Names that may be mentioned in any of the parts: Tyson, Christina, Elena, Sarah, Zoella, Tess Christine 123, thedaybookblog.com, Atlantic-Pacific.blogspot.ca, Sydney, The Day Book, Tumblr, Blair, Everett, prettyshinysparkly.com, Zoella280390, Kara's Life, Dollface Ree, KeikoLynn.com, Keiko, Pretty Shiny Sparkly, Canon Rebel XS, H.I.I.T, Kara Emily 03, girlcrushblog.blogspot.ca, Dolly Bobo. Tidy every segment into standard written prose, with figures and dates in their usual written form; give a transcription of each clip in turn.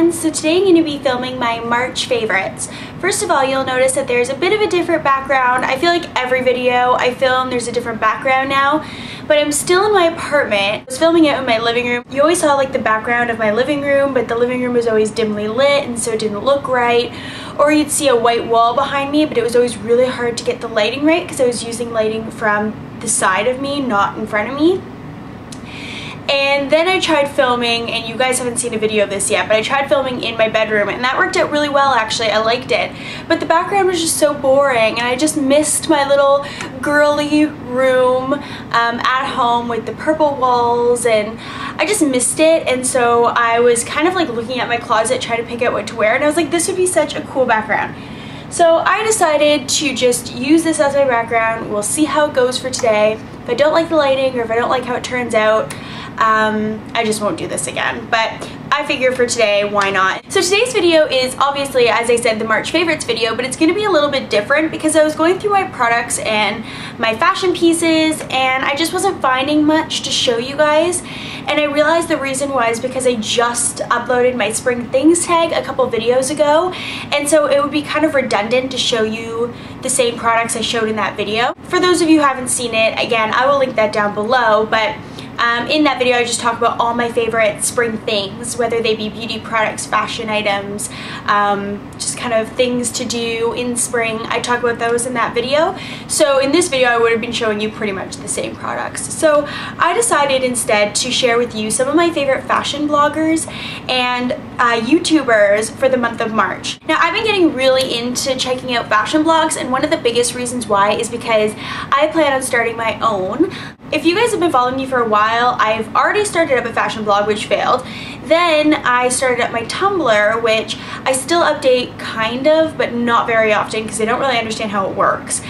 friends. So today I'm going to be filming my March favorites. First of all, you'll notice that there's a bit of a different background. I feel like every video I film, there's a different background now, but I'm still in my apartment. I was filming it in my living room. You always saw like the background of my living room, but the living room was always dimly lit and so it didn't look right. Or you'd see a white wall behind me, but it was always really hard to get the lighting right because I was using lighting from the side of me, not in front of me. And then I tried filming, and you guys haven't seen a video of this yet, but I tried filming in my bedroom, and that worked out really well, actually. I liked it. But the background was just so boring, and I just missed my little girly room at home with the purple walls, and I just missed it. And so I was kind of like looking at my closet, trying to pick out what to wear, and I was like, this would be such a cool background. So I decided to just use this as my background. We'll see how it goes for today. If I don't like the lighting or if I don't like how it turns out, I just won't do this again, but I figure for today, why not? So today's video is obviously, as I said, the March favorites video, but it's going to be a little bit different because I was going through my products and my fashion pieces, and I just wasn't finding much to show you guys. And I realized the reason was because I just uploaded my spring things tag a couple videos ago, and so it would be kind of redundant to show you the same products I showed in that video. For those of you who haven't seen it, again, I will link that down below, but in that video I just talk about all my favorite spring things, whether they be beauty products, fashion items, just kind of things to do in spring. I talk about those in that video. So in this video I would have been showing you pretty much the same products. So I decided instead to share with you some of my favorite fashion bloggers and YouTubers for the month of March. Now I've been getting really into checking out fashion blogs, and one of the biggest reasons why is because I plan on starting my own. If you guys have been following me for a while, I've already started up a fashion blog, which failed. Then I started up my Tumblr, which I still update kind of, but not very often because I don't really understand how it works.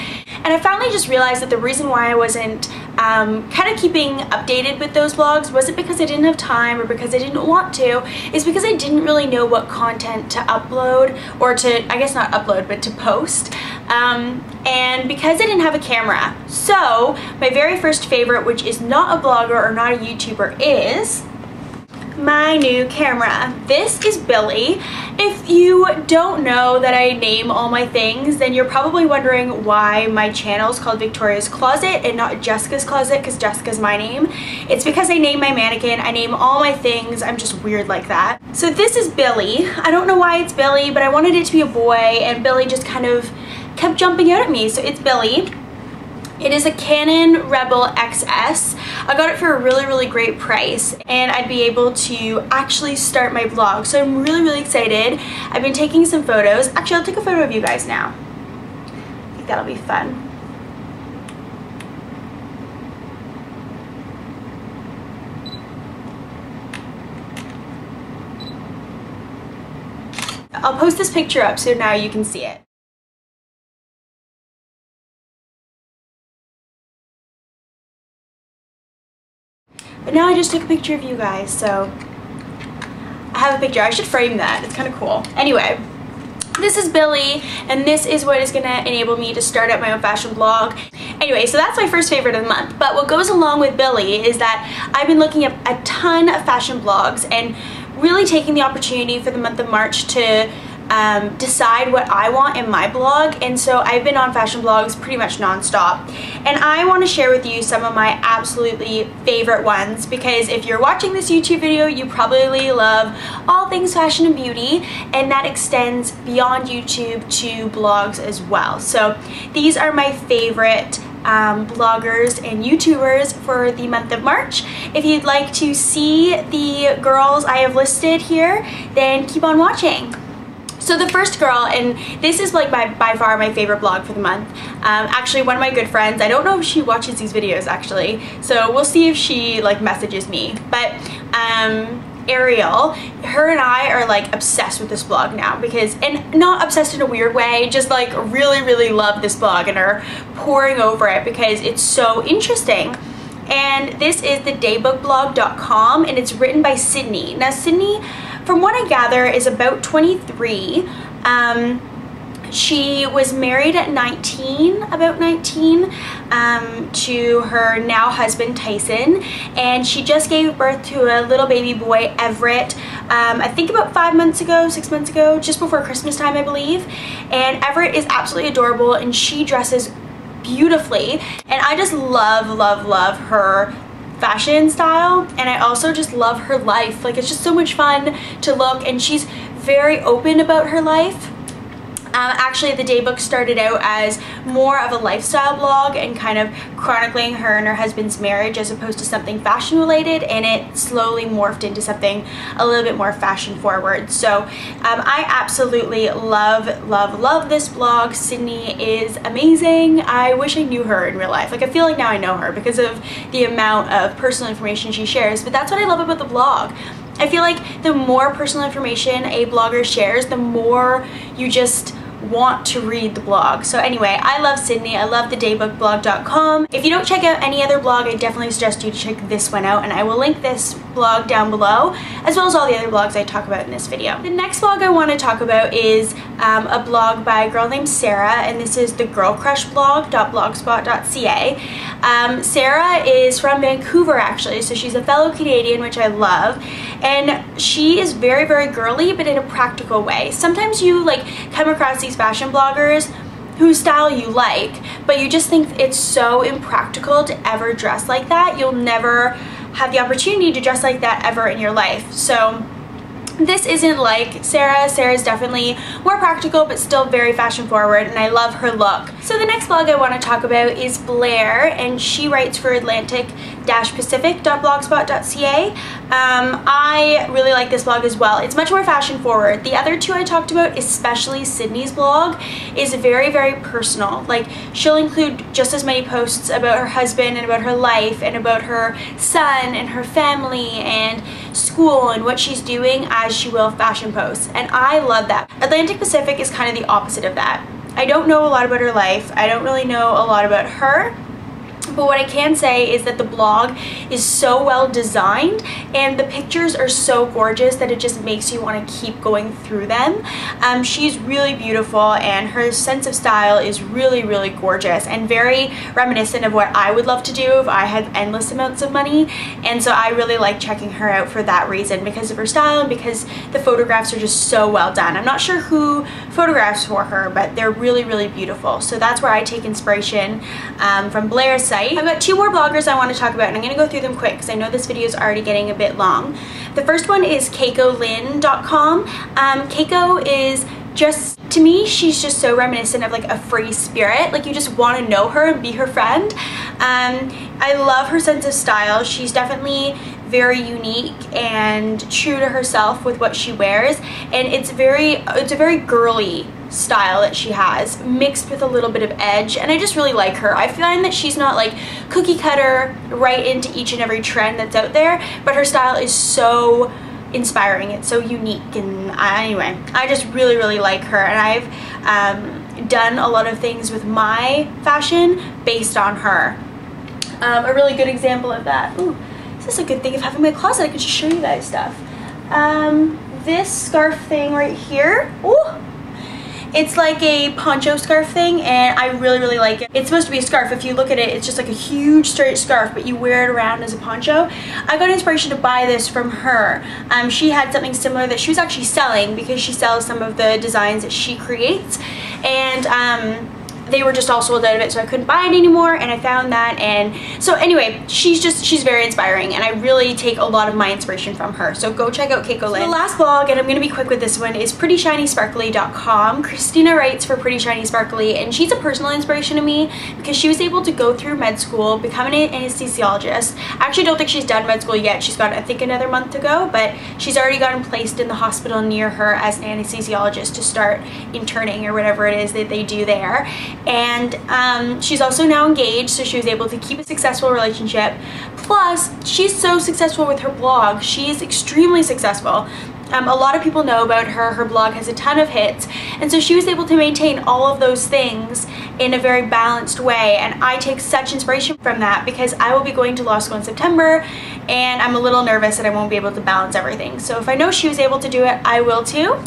And I finally just realized that the reason why I wasn't kind of keeping updated with those blogs wasn't because I didn't have time or because I didn't want to. It's because I didn't really know what content to upload or to, I guess not upload, but to post. And because I didn't have a camera. So my very first favorite, which is not a blogger or not a YouTuber, is my new camera. This is Billy. If you don't know that I name all my things, then you're probably wondering why my channel is called Victoria's Closet and not Jessica's Closet, because Jessica's my name. It's because I name my mannequin. I name all my things. I'm just weird like that. So this is Billy. I don't know why it's Billy, but I wanted it to be a boy, and Billy just kind of kept jumping out at me, so it's Billy. It is a Canon Rebel XS. I got it for a really, really great price, and I'd be able to actually start my vlog. So I'm really, really excited. I've been taking some photos. Actually, I'll take a photo of you guys now. I think that'll be fun. I'll post this picture up so now you can see it. But now I just took a picture of you guys, so I have a picture. I should frame that. It's kind of cool. Anyway, this is Billy, and this is what is going to enable me to start up my own fashion blog. Anyway, so that's my first favorite of the month. But what goes along with Billy is that I've been looking up a ton of fashion blogs and really taking the opportunity for the month of March to decide what I want in my blog, and so I've been on fashion blogs pretty much non-stop, and I want to share with you some of my absolutely favorite ones, because if you're watching this YouTube video, you probably love all things fashion and beauty, and that extends beyond YouTube to blogs as well. So these are my favorite bloggers and YouTubers for the month of March. If you'd like to see the girls I have listed here, then keep on watching. So the first girl, and this is like by far my favorite blog for the month, actually one of my good friends. I don't know if she watches these videos actually, so we'll see if she like messages me, but Ariel, her and I are like obsessed with this blog now, because, and not obsessed in a weird way, just like really, really love this blog and are poring over it because it's so interesting. And this is thedaybookblog.com, and it's written by Sydney. Now Sydney, from what I gather, is about 23. She was married at 19, about 19, to her now husband Tyson, and she just gave birth to a little baby boy, Everett, I think about 6 months ago, just before Christmas time, I believe. And Everett is absolutely adorable, and she dresses beautifully, and I just love her fashion style, and I also just love her life. Like, it's just so much fun to look, and she's very open about her life. Actually, the daybook started out as more of a lifestyle blog and kind of chronicling her and her husband's marriage as opposed to something fashion related, and it slowly morphed into something a little bit more fashion forward. So I absolutely love this blog. Sydney is amazing. I wish I knew her in real life. Like, I feel like now I know her because of the amount of personal information she shares, but that's what I love about the blog. I feel like the more personal information a blogger shares, the more you just want to read the blog. So anyway, I love Sydney. I love thedaybookblog.com. If you don't check out any other blog, I definitely suggest you check this one out, and I will link this blog down below, as well as all the other blogs I talk about in this video. The next blog I want to talk about is a blog by a girl named Sarah, and this is the girlcrushblog.blogspot.ca. Sarah is from Vancouver, actually, so she's a fellow Canadian, which I love, and she is very, very girly, but in a practical way. Sometimes you like come across these fashion bloggers whose style you like, but you just think it's so impractical to ever dress like that. You'll never have the opportunity to dress like that ever in your life. So this isn't like Sarah. Sarah's definitely more practical but still very fashion forward, and I love her look. So the next blog I want to talk about is Blair, and she writes for Atlantic-Pacific.blogspot.ca. I really like this blog as well. It's much more fashion forward. The other two I talked about, especially Sydney's blog, is very, very personal. Like, she'll include just as many posts about her husband and about her life and about her son and her family and school and what she's doing as she will fashion posts, and I love that. Atlantic Pacific is kind of the opposite of that. I don't know a lot about her life. I don't really know a lot about her, but what I can say is that the blog is so well designed and the pictures are so gorgeous that it just makes you want to keep going through them. She's really beautiful, and her sense of style is really, really gorgeous and very reminiscent of what I would love to do if I had endless amounts of money. And so I really like checking her out for that reason, because of her style and because the photographs are just so well done. I'm not sure who photographs for her, but they're really, really beautiful. So that's where I take inspiration from Blair's site. I've got two more bloggers I want to talk about, and I'm going to go through them quick because I know this video is already getting a bit long. The first one is KeikoLynn.com. Keiko is just, to me, she's just so reminiscent of like a free spirit. Like, you just want to know her and be her friend. I love her sense of style. She's definitely very unique and true to herself with what she wears, and it's a very girly style that she has, mixed with a little bit of edge, and I just really like her. I find that she's not like cookie cutter right into each and every trend that's out there, but her style is so inspiring, it's so unique, and anyway, I just really, really like her, and I've done a lot of things with my fashion based on her. A really good example of that, ooh, this is a good thing of having my closet, I could just show you guys stuff. This scarf thing right here, ooh, it's like a poncho scarf thing, and I really, really like it. It's supposed to be a scarf. If you look at it, it's just like a huge straight scarf, but you wear it around as a poncho. I got inspiration to buy this from her. She had something similar that she was actually selling, because she sells some of the designs that she creates, and they were just all sold out of it, so I couldn't buy it anymore, and I found that. And so anyway, she's very inspiring, and I really take a lot of my inspiration from her, so go check out Keiko Lynn. The last blog, and I'm gonna be quick with this one, is prettyshinysparkly.com. Christina writes for Pretty Shiny Sparkly, and she's a personal inspiration to me because she was able to go through med school, become an anesthesiologist. I actually don't think she's done med school yet. She's got, I think, another month to go, but she's already gotten placed in the hospital near her as an anesthesiologist to start interning or whatever it is that they do there. And she's also now engaged, so she was able to keep a successful relationship. Plus, she's so successful with her blog. She's extremely successful. A lot of people know about her. Her blog has a ton of hits, and so she was able to maintain all of those things in a very balanced way, and I take such inspiration from that because I will be going to law school in September, and I'm a little nervous that I won't be able to balance everything. So if I know she was able to do it, I will too.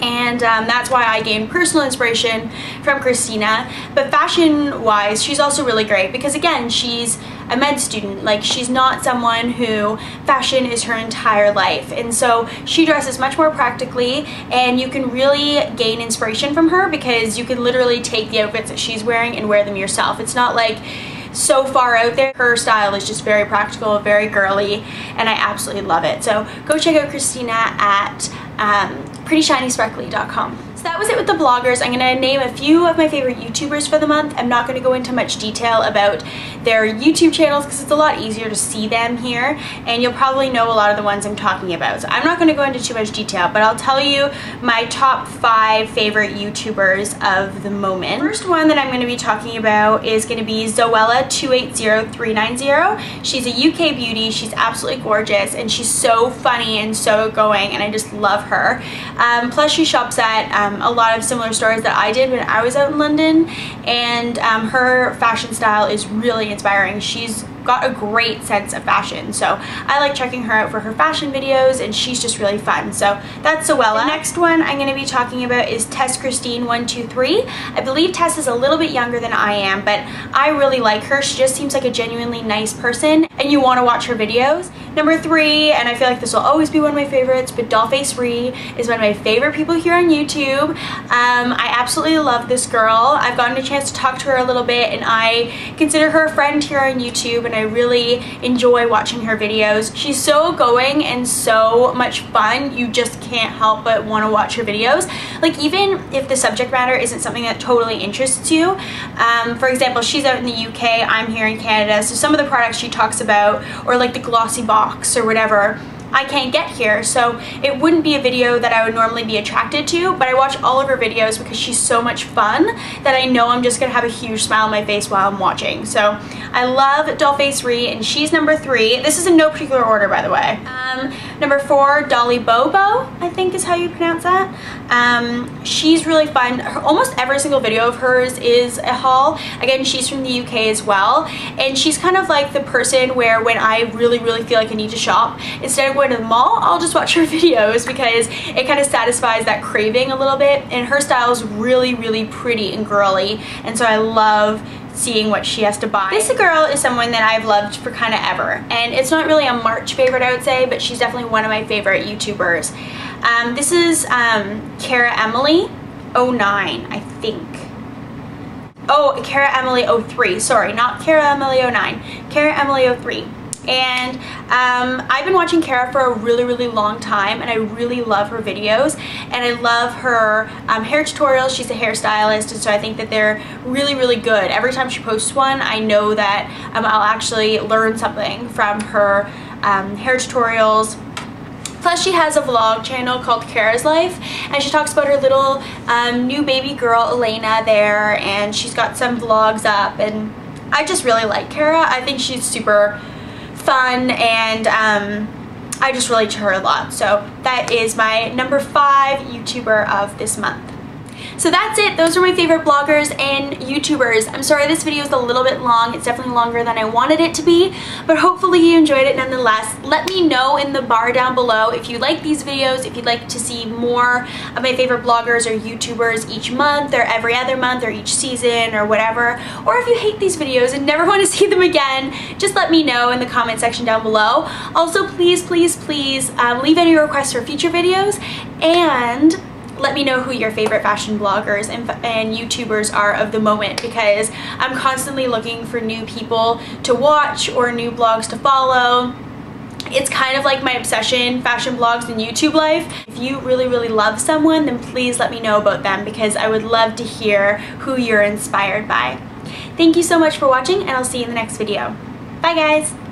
and that's why I gained personal inspiration from Christina. But fashion wise, she's also really great because, again, she's a med student. Like, she's not someone who fashion is her entire life, and so she dresses much more practically, and you can really gain inspiration from her because you can literally take the outfits that she's wearing and wear them yourself. It's not like so far out there. Her style is just very practical, very girly, and I absolutely love it. So go check out Christina at prettyshinysparkly.com. So that was it with the bloggers. I'm going to name a few of my favorite YouTubers for the month. I'm not going to go into much detail about their YouTube channels because it's a lot easier to see them here, and you'll probably know a lot of the ones I'm talking about. So I'm not going to go into too much detail, but I'll tell you my top 5 favorite YouTubers of the moment. First one that I'm going to be talking about is going to be Zoella280390. She's a UK beauty. She's absolutely gorgeous, and she's so funny and so going, and I just love her. Plus, she shops at a lot of similar stores that I did when I was out in London, and her fashion style is really inspiring. She's got a great sense of fashion, so I like checking her out for her fashion videos, and she's just really fun. So that's Zoella. The next one I'm going to be talking about is Tess Christine 123. I believe Tess is a little bit younger than I am, but I really like her. She just seems like a genuinely nice person, and you want to watch her videos. Number 3, and I feel like this will always be one of my favorites, but Dollface Ree is one of my favorite people here on YouTube. I absolutely love this girl. I've gotten a chance to talk to her a little bit, and I consider her a friend here on YouTube, and I really enjoy watching her videos. She's so going and so much fun. You just can't help but want to watch her videos. Like, even if the subject matter isn't something that totally interests you. For example, she's out in the UK, I'm here in Canada, so some of the products she talks about, or like the glossy box or whatever, I can't get here, so it wouldn't be a video that I would normally be attracted to, but I watch all of her videos because she's so much fun that I know I'm just gonna have a huge smile on my face while I'm watching. So I love Dollface Ree, and she's number 3. This is in no particular order, by the way. Number 4, Dolly Bobo, I think is how you pronounce that. She's really fun. Almost every single video of hers is a haul. Again, she's from the UK as well, and she's kind of like the person where when I really feel like I need to shop, instead of going to the mall, I'll just watch her videos because it kind of satisfies that craving a little bit, and her style is really pretty and girly, and so I love seeing what she has to buy. This girl is someone that I've loved for kind of ever, and it's not really a March favorite, I would say, but she's definitely one of my favorite YouTubers. This is Kara Emily 09, I think. Oh, Kara Emily 03, sorry, not Kara Emily 09, Kara Emily 03. And I've been watching Kara for a really long time, and I really love her videos, and I love her hair tutorials. She's a hairstylist, and so I think that they're really good. Every time she posts one, I know that I'll actually learn something from her hair tutorials. Plus, she has a vlog channel called Kara's Life, and she talks about her little new baby girl Elena there, and she's got some vlogs up, and I just really like Kara. I think she's super fun, and I just relate to her a lot. So that is my number 5 YouTuber of this month. So that's it. Those are my favorite bloggers and YouTubers. I'm sorry this video is a little bit long. It's definitely longer than I wanted it to be, but hopefully you enjoyed it nonetheless. Let me know in the bar down below if you like these videos, if you'd like to see more of my favorite bloggers or YouTubers each month or every other month or each season or whatever, or if you hate these videos and never want to see them again, just let me know in the comment section down below. Also, please leave any requests for future videos, and let me know who your favorite fashion bloggers and YouTubers are of the moment, because I'm constantly looking for new people to watch or new blogs to follow. It's kind of like my obsession, fashion blogs and YouTube life. If you really love someone, then please let me know about them, because I would love to hear who you're inspired by. Thank you so much for watching, and I'll see you in the next video. Bye, guys!